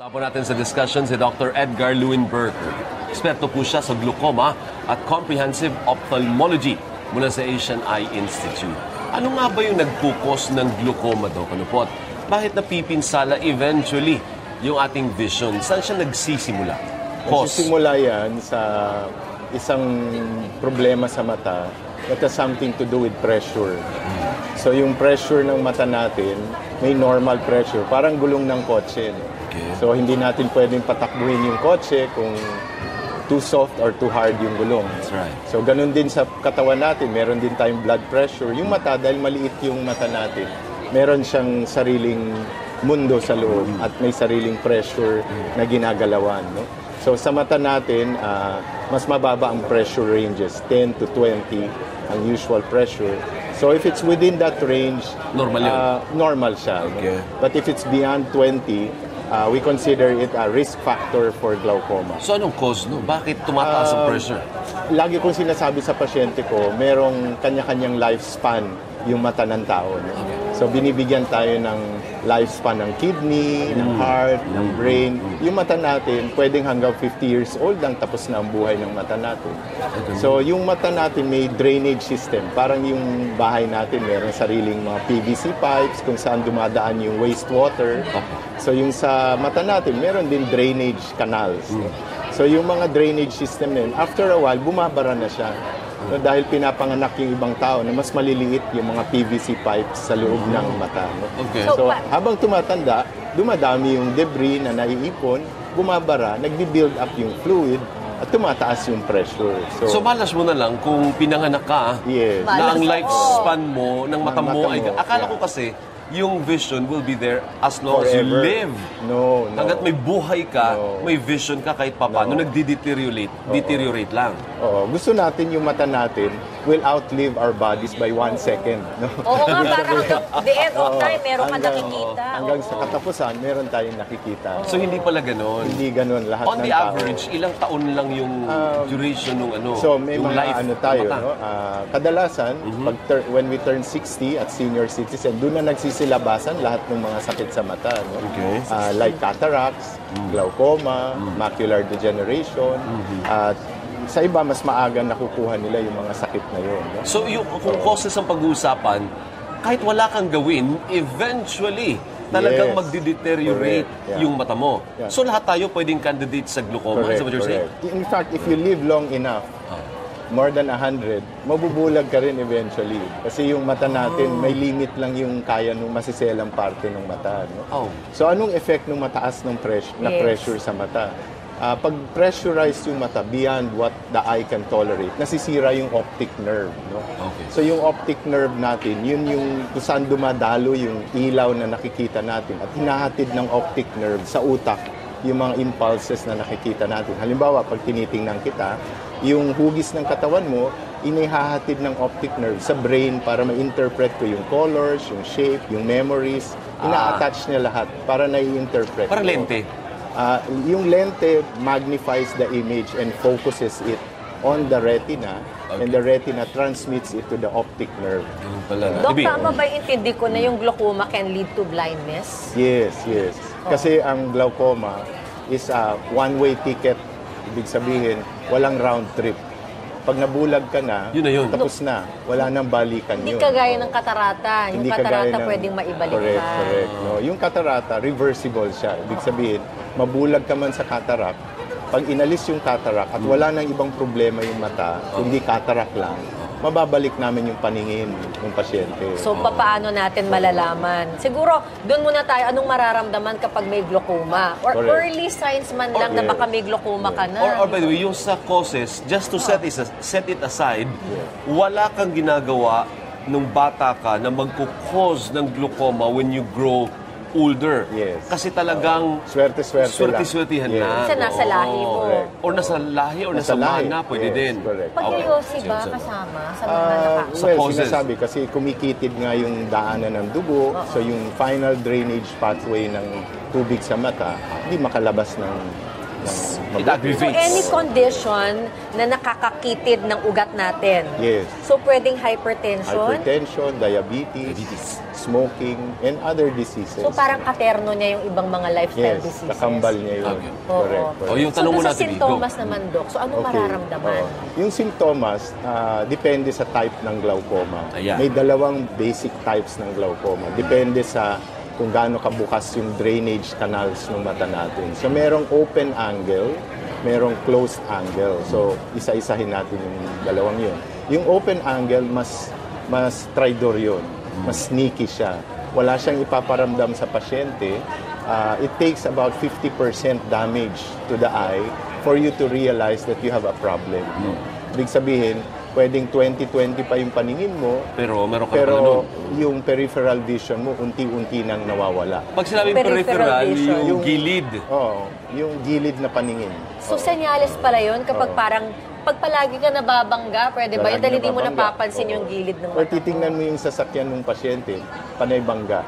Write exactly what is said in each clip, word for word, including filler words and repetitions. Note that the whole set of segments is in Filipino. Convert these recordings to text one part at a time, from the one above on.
Sama po natin sa discussion si Doctor Edgar Leuenberger. Eksperto po siya sa glaucoma at comprehensive ophthalmology mula sa Asian Eye Institute. Ano nga ba yung nagpukos ng glaucoma, Doc? Ano po? At bakit napipinsala eventually yung ating vision? Saan siya nagsisimula? Cause? Nagsisimula yan sa isang problema sa mata that has something to do with pressure. So yung pressure ng mata natin, may normal pressure. Parang gulong ng kotse, no? Okay. So, hindi natin pwedeng patakbuhin yung kotse kung too soft or too hard yung gulong. That's right. So, ganun din sa katawan natin. Meron din tayong blood pressure. Yung mata, dahil maliit yung mata natin, meron siyang sariling mundo sa loob at may sariling pressure na ginagalawan, no? So, sa mata natin, uh, mas mababa ang pressure ranges. ten to twenty ang usual pressure. So, if it's within that range, normal, uh, normal siya. Okay. No? But if it's beyond twenty, Uh, we consider it a risk factor for glaucoma. So, anong cause, no? Bakit tumataas ang pressure? Uh, lagi kong sinasabi sa pasyente ko, merong kanya-kanyang lifespan yung mata ng tao, no? Okay. So, binibigyan tayo ng lifespan ng kidney, mm. ng heart, mm. ng brain. Yung mata natin, pwedeng hanggang fifty years old lang tapos na ang buhay ng mata natin. Okay. So, yung mata natin may drainage system. Parang yung bahay natin, merong sariling mga P V C pipes kung saan dumadaan yung wastewater. Okay. So, yung sa mata natin, meron din drainage canals. Mm. So, yung mga drainage system na yun, after a while, bumabara na siya. No, dahil pinapanganak yung ibang tao na mas maliliit yung mga P V C pipes sa loob ng mata. No? Okay. So, habang tumatanda, dumadami yung debris na naiipon, bumabara, nagbi-build up yung fluid, at tumataas yung pressure. So, so malas mo na lang kung pinanganak ka, yes, na ang lifespan mo, ng mata mo, ay, akala yeah. ko kasi, yung vision will be there as long Forever. as you live. No, no. Hanggat may buhay ka, no. may vision ka kahit papaano, no. nagdi-deteriorate, Oo. deteriorate lang. Oo. Gusto natin yung mata natin will outlive our bodies by one second. No? Oo nga, parang the end of time, meron ka nakikita. Hanggang sa katapusan, meron tayong nakikita. So, hindi pala ganun? Hindi ganun lahat ng tao. On the average, ilang taon lang yung duration ng ano? So, may mga ano tayo, no? Kadalasan, when we turn sixty at senior citizen, doon na nagsisilabasan lahat ng mga sakit sa mata. Like cataracts, glaucoma, macular degeneration, at sa iba, mas maaga nakukuha nila yung mga sakit na yun. No? So, yung, kung causes ang pag-uusapan, kahit wala kang gawin, eventually, talagang yes. magdi-deteriorate yeah. yung mata mo. Yeah. So, lahat tayo pwedeng candidate sa glaucoma. Correct, correct. In fact, if you live long enough, ah. more than one hundred, mabubulag ka rin eventually. Kasi yung mata natin, oh. may limit lang yung kaya ng masiselang parte ng mata. No? Oh. So, anong effect ng mataas ng pressure, yes. na pressure sa mata? Uh, pag pressurize yung mata beyond what the eye can tolerate, nasisira yung optic nerve. No? Okay. So yung optic nerve natin, yun yung kung saan dumadalo yung ilaw na nakikita natin at hinahatid ng optic nerve sa utak yung mga impulses na nakikita natin. Halimbawa, pag tinitingnan kita, yung hugis ng katawan mo, inihahatid ng optic nerve sa brain para ma-interpret ko yung colors, yung shape, yung memories. Ina-attach niya lahat para na-interpret. Parang lente. Uh, yung lente magnifies the image and focuses it on the retina, okay. and the retina transmits it to the optic nerve. Mm, Dok, tama ba intindi ko na yung glaucoma can lead to blindness? Yes, yes. Oh. Kasi ang glaucoma is a one-way ticket. Ibig sabihin, walang round trip. Pag nabulag ka na, yun na yun. Tapos na. Wala nang balikan yun. Hindi kagaya ng katarata. Yung Hindi katarata ng, pwedeng maibalik correct, ka. Correct, no? Yung katarata, reversible siya. Ibig sabihin, mabulag ka man sa katarak, pag inalis yung katarak at wala nang ibang problema yung mata, hindi katarak lang, mababalik namin yung paningin ng pasyente. So, paano natin malalaman? Siguro, doon muna tayo, anong mararamdaman kapag may glaucoma? Or Correct. early signs man lang okay. na baka may glaucoma okay. ka na. Or, or by the way, yung sa causes, just to set, is, set it aside, yeah. wala kang ginagawa nung bata ka na magkukos ng glaucoma when you grow older. Yes. Kasi talagang swerte-swerte lang. Swerte-swertehan yes. na. Kasi nasa lahi mo. Oh. Or nasa lahi or nasa, nasa mana, pwede yes, din. Pag-iossi okay. ba kasama sa mga uh, naka? Well, causes. Sinasabi kasi kumikitid nga yung daanan ng dugo, uh-huh. so yung final drainage pathway ng tubig sa mata, hindi makalabas ng It so, any condition na nakakakitid ng ugat natin. Yes. So, pwedeng hypertension. Hypertension, diabetes. diabetes. smoking, and other diseases. So parang katerno niya yung ibang mga lifestyle yes, diseases. Yes, kakambal niya yun. Okay. Oh, correct. Oh. correct. Oh, yung tanong so, sa sintomas naman, Dok, so ano okay. mararamdaman? Oh. Yung sintomas, uh, depende sa type ng glaucoma. Ayan. May dalawang basic types ng glaucoma. Depende sa kung gaano kabukas yung drainage canals ng mata natin. So merong open angle, merong closed angle. So isa-isahin natin yung dalawang yun. Yung open angle, mas mas traidor yun. Mas sneaky siya. Wala siyang ipaparamdam sa pasyente. Uh, it takes about fifty percent damage to the eye for you to realize that you have a problem. No? Ibig sabihin, pwedeng twenty twenty pa yung paningin mo, pero, meron ka pero yung peripheral vision mo, unti-unti nang nawawala. Pag sinabing peripheral, peripheral yung, yung gilid. Oo, oh, yung gilid na paningin. So, oh. senyales pala yun kapag oh. parang, pag palagi ka nababangga, pwede palagi ba? Yung dahil hindi mo napapansin oh. yung gilid ng mata. O titingnan mo yung sasakyan ng pasyente, panay bangga.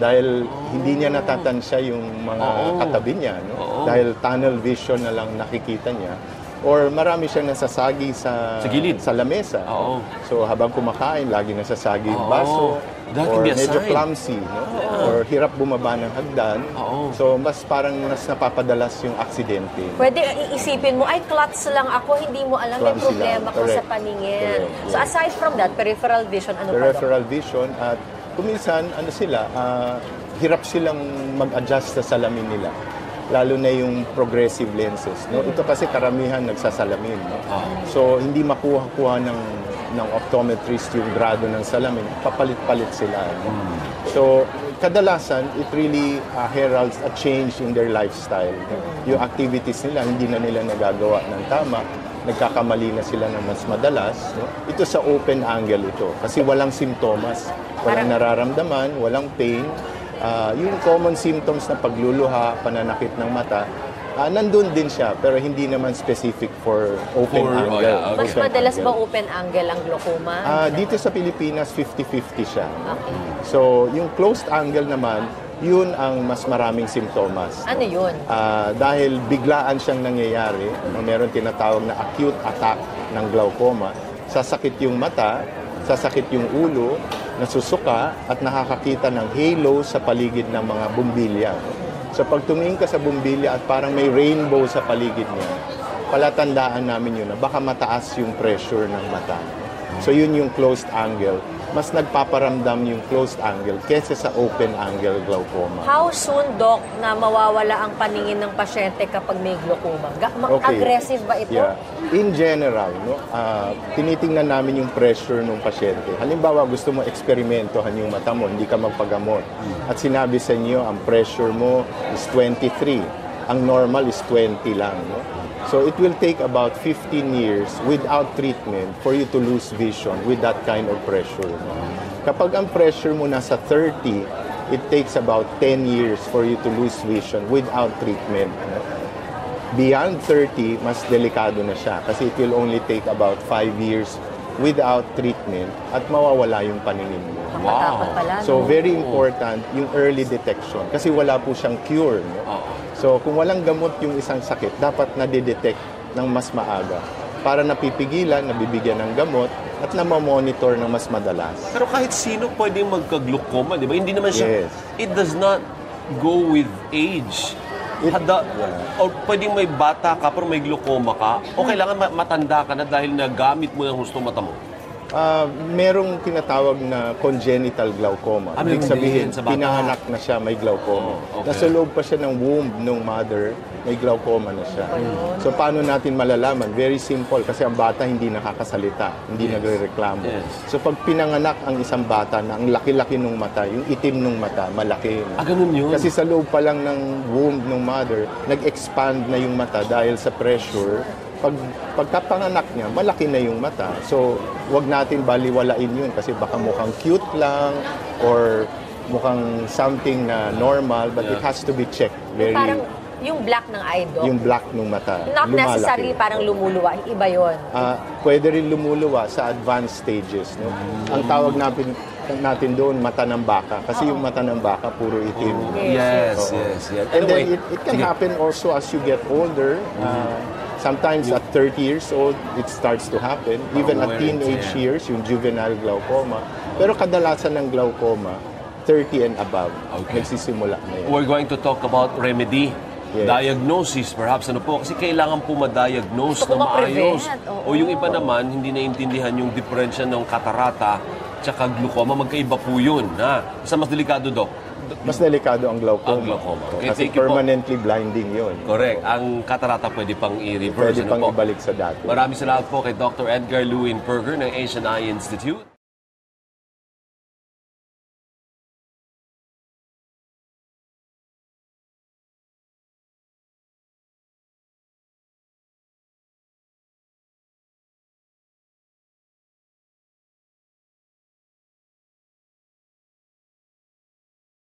Dahil hindi niya natatansya yung mga oh. katabi niya. No? Oh. Dahil tunnel vision na lang nakikita niya. Or marami siyang nasasagi sa, sa, gilid. sa lamesa. Oo. So habang kumakain, lagi nasasagi yung baso. That or medyo clumsy. No? Yeah. Or hirap bumaba ng hagdan. Oo. So mas parang mas napapadalas yung aksidente. Pwede iisipin mo, ay klats lang ako, hindi mo alam may problema ko sa paningin. Correct. So aside from that, peripheral vision, ano peripheral pa Peripheral vision at kuminsan, ano sila, uh, hirap silang mag-adjust sa salamin nila. Lalo na yung progressive lenses. No? Ito kasi karamihan nagsasalamin. No? So, hindi makuha-kuha ng, ng optometrist yung grado ng salamin. Papalit-palit sila. No? So, kadalasan, it really uh, heralds a change in their lifestyle. No? Yung activities nila, hindi na nila nagagawa ng tama. Nagkakamali na sila ng mas madalas. No? Ito sa open angle ito. Kasi walang simptomas. Walang nararamdaman, walang pain. Uh, yung common symptoms na pagluluha, pananakit ng mata, uh, nandun din siya, pero hindi naman specific for open for, angle. Oh yeah, okay. Mas open madalas angle. ba open angle ang glaucoma? Uh, dito sa Pilipinas, fifty fifty siya. Okay. So, yung closed angle naman, yun ang mas maraming simptomas. Ano yun? Uh, dahil biglaan siyang nangyayari, no? Meron tinatawag na acute attack ng glaucoma, sasakit yung mata, sasakit yung ulo, nasusuka at nakakakita ng halo sa paligid ng mga bumbilya. So pag tumingin ka sa bumbilya at parang may rainbow sa paligid niya, palatandaan namin yun na baka mataas yung pressure ng mata. So yun yung closed angle. Mas nagpaparamdam yung closed angle kesa sa open angle glaucoma. How soon, Doc, na mawawala ang paningin ng pasyente kapag may glaucoma? Mag-aggressive ba ito? Yeah. In general, no, uh, tinitingnan namin yung pressure ng pasyente. Halimbawa, gusto mo eksperimentohan yung mata mo, hindi ka magpagamot. At sinabi sa inyo, ang pressure mo is twenty-three. Ang normal is twenty lang. No? So it will take about fifteen years without treatment for you to lose vision with that kind of pressure. Kapag ang pressure mo nasa thirty, it takes about ten years for you to lose vision without treatment. Beyond thirty, mas delikado na siya kasi it will only take about five years without treatment at mawawala yung paningin mo. Wow! So very important yung early detection kasi wala po siyang cure. No? So kung walang gamot yung isang sakit, dapat nadidetect ng mas maaga para napipigilan, nabibigyan ng gamot at namamonitor ng mas madalas. Pero kahit sino pwedeng magka-glaucoma, di ba? Hindi naman siya, yes. It does not go with age. It, Hada, yeah. O pwedeng may bata ka pero may glaucoma ka, o kailangan matanda ka na dahil nagamit mo yung husto mata mo? Uh, merong tinatawag na congenital glaucoma. Ano ibig sabihin, sa pinahanak na siya, may glaucoma. Oh, okay. Nasa loob pa siya ng womb ng mother, may glaucoma na siya. Mm. So paano natin malalaman? Very simple, kasi ang bata hindi nakakasalita, hindi yes. nagre-reklamo. Yes. So pag pinanganak ang isang bata na ang laki-laki ng mata, yung itim ng mata, malaki. Ah, ganun yun? Kasi sa loob pa lang ng womb ng mother, nag-expand na yung mata dahil sa pressure. Pag, pagkapanganak niya, malaki na yung mata. So, wag natin baliwalain yun kasi baka mukhang cute lang or mukhang something na normal but yeah. it has to be checked. Very... Parang yung black ng eye, Doc. Yung black ng mata. Not lumalaki. Necessarily parang lumuluwa. Iba yun. Uh, pwede rin lumuluwa sa advanced stages. No? Mm. Ang tawag natin, natin doon, mata ng baka. Kasi oh. yung mata ng baka, puro itim. Oh. Yes, yes, yes. yes. And anyway, then, it, it can happen also as you get older. Uh, Sometimes you, at thirty years old, it starts to happen. Even at teenage yeah. years, yung juvenile glaucoma. Pero kadalasan ng glaucoma, thirty and above, okay. nagsisimula na yan. We're going to talk about remedy. Yes. Diagnosis, perhaps, ano po? Kasi kailangan po ma-diagnose na maayos. O yung iba naman, hindi naintindihan yung diferensya ng katarata tsaka glaucoma. Magkaiba po yun. Ha? Isa mas delikado, Doc? Mas delikado ang glaucoma. Ang glaucoma. Okay, kasi permanently po blinding yun. Correct. So, ang katarata pwede pang i-reverse. Pwede pang ano ibalik sa dati. Maraming salamat po kay Doctor Edgar Leuenberger ng Asian Eye Institute.